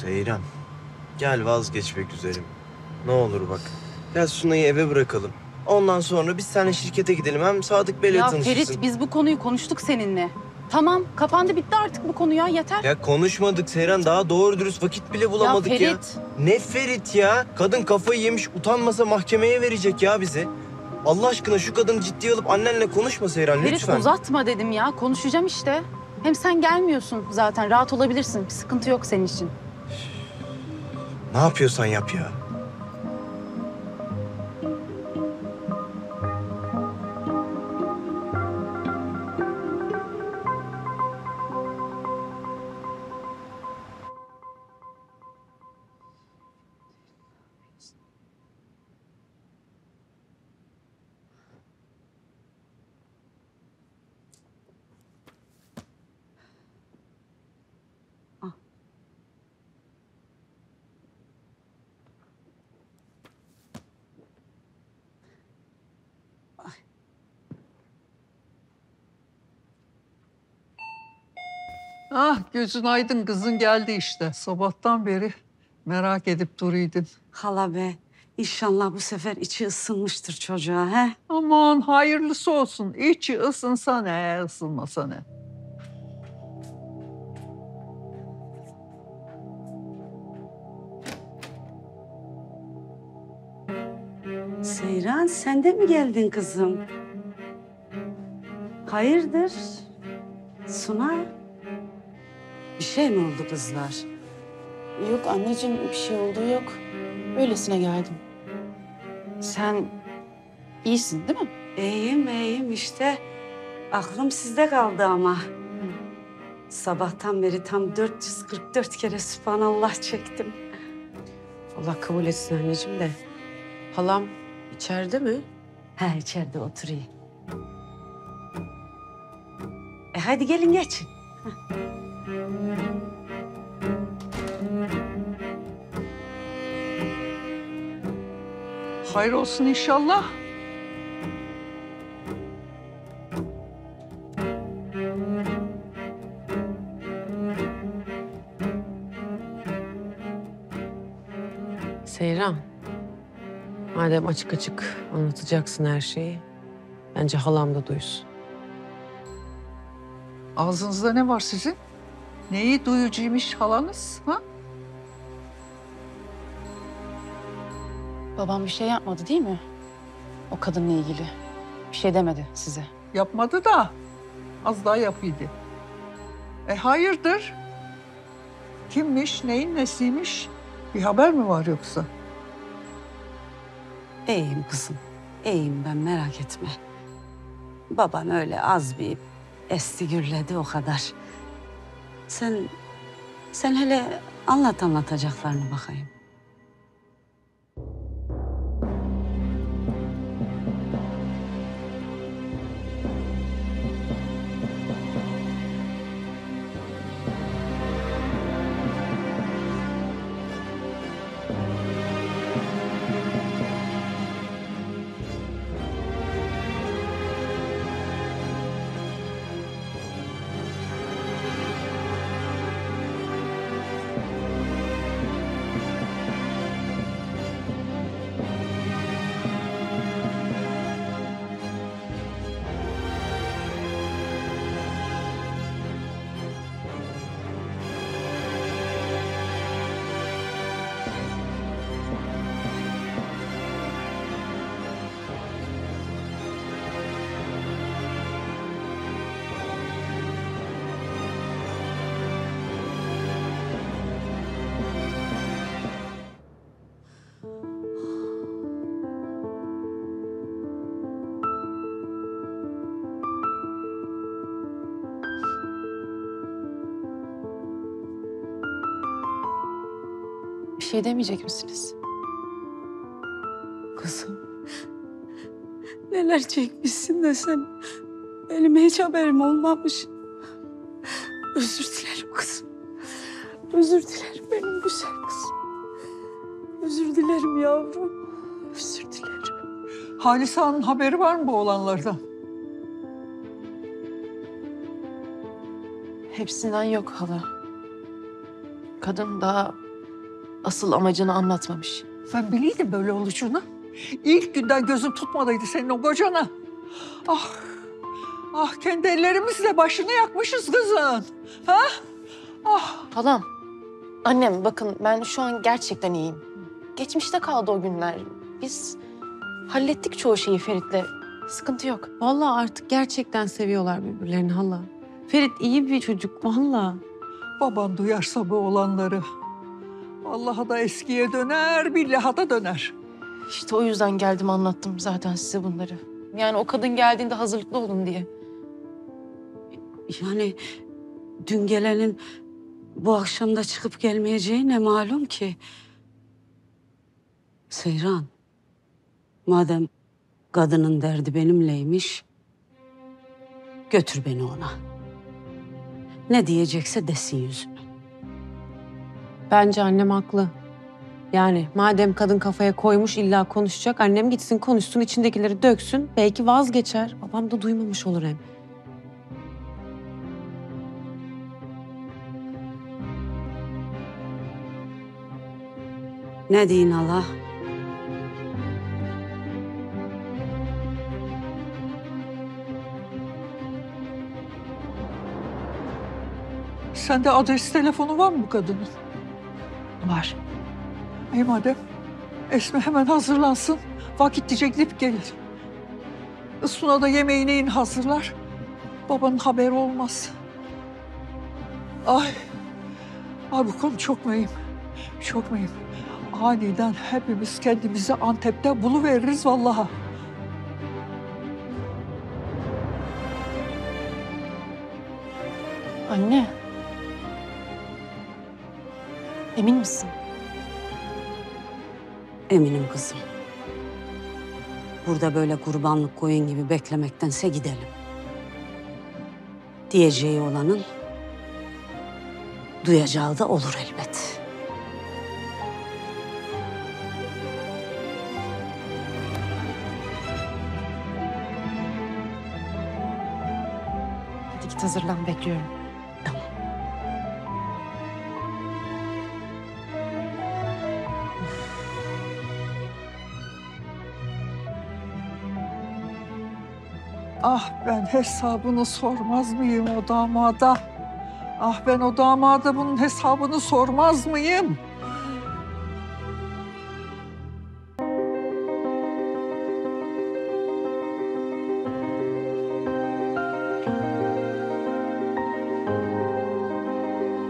Seyran, gel vazgeçmek üzerim. Ne olur bak. Gel Suna'yı eve bırakalım. Ondan sonra biz seninle şirkete gidelim. Hem Sadık Bey'le tanışırsın. Ya Ferit, biz bu konuyu konuştuk seninle. Tamam, kapandı bitti artık bu konu ya, yeter. Ya konuşmadık Seyran, daha doğru dürüst vakit bile bulamadık ya. Ferit. Ya. Ne Ferit ya? Kadın kafayı yemiş, utanmasa mahkemeye verecek ya bizi. Allah aşkına şu kadını ciddiye alıp annenle konuşma Seyran, Ferit, lütfen. Ferit uzatma dedim ya, konuşacağım işte. Hem sen gelmiyorsun zaten, rahat olabilirsin. Bir sıkıntı yok senin için. Ne yapıyorsan yap ya. Ah gözün aydın, kızın geldi işte. Sabahtan beri merak edip duruyordun. Hala be, inşallah bu sefer içi ısınmıştır çocuğa he? Aman hayırlısı olsun. İçi ısınsa ne, ısınmasa ne? Seyran sen de mi geldin kızım? Hayırdır? Suna? Bir şey mi oldu kızlar? Yok anneciğim, bir şey olduğu yok. Öylesine geldim. Sen iyisin değil mi? İyiyim, iyiyim işte. Aklım sizde kaldı ama. Hı. Sabahtan beri tam 444 kere Sübhanallah çektim. Allah kabul etsin anneciğim de. Halam içeride mi? Ha içeride oturuyor. E hadi gelin geçin. Heh. Hayır olsun inşallah. Seyran, madem açık açık anlatacaksın her şeyi, bence halam da duysun. Ağzınızda ne var sizin? Neyi duyucuymuş halanız, ha? Babam bir şey yapmadı değil mi? O kadınla ilgili. Bir şey demedi size. Yapmadı da az daha yapıyordu. E hayırdır? Kimmiş, neyin nesiymiş? Bir haber mi var yoksa? İyiyim kızım, iyiyim ben merak etme. Baban öyle az bir esti gürledi o kadar. Sen hele anlat anlatacaklarını bakayım. Bir şey demeyecek misiniz? Kızım. Neler çekmişsin de sen. Benim hiç haberim olmamış. Özür dilerim kızım. Özür dilerim benim güzel kızım. Özür dilerim yavrum. Özür dilerim. Halise Hanım'ın haberi var mı bu olanlardan? Hepsinden yok hala. Kadın daha Asıl amacını anlatmamış. Ben biliydim böyle olacağını. İlk günden gözüm tutmadıydı senin o kocana. Ah, ah kendi ellerimizle başını yakmışız kızın. Ha? Ah. Halam, annem bakın ben şu an gerçekten iyiyim. Geçmişte kaldı o günler. Biz hallettik çoğu şeyi Ferit'le. Sıkıntı yok. Vallahi artık gerçekten seviyorlar birbirlerini hala. Ferit iyi bir çocuk vallahi. Babam duyarsa bu olanları. Allah'a da eskiye döner, billaha da döner. İşte o yüzden geldim anlattım zaten size bunları. Yani o kadın geldiğinde hazırlıklı olun diye. Yani dün gelenin bu akşam da çıkıp gelmeyeceği ne malum ki? Seyran, madem kadının derdi benimleymiş, götür beni ona. Ne diyecekse desin yüzüme. Bence annem haklı. Yani madem kadın kafaya koymuş illa konuşacak, annem gitsin konuşsun, içindekileri döksün. Belki vazgeçer, babam da duymamış olur hem. Ne deyin Allah? Sende adres telefonu var mı bu kadının? Var. İyi madem. Esme hemen hazırlansın. Vakit diyecek gelir. Suna da yemeğini in hazırlar. Babanın haberi olmaz. Ay. Ay bu konu çok mühim. Çok mühim. Aniden hepimiz kendimizi Antep'te buluveririz vallahi. Anne. Emin misin? Eminim kızım. Burada böyle kurbanlık koyun gibi beklemektense gidelim. Diyeceği olanın duyacağı da olur elbet. Hadi git hazırlan, bekliyorum. Ah ben hesabını sormaz mıyım o damada? Ah ben o damada bunun hesabını sormaz mıyım?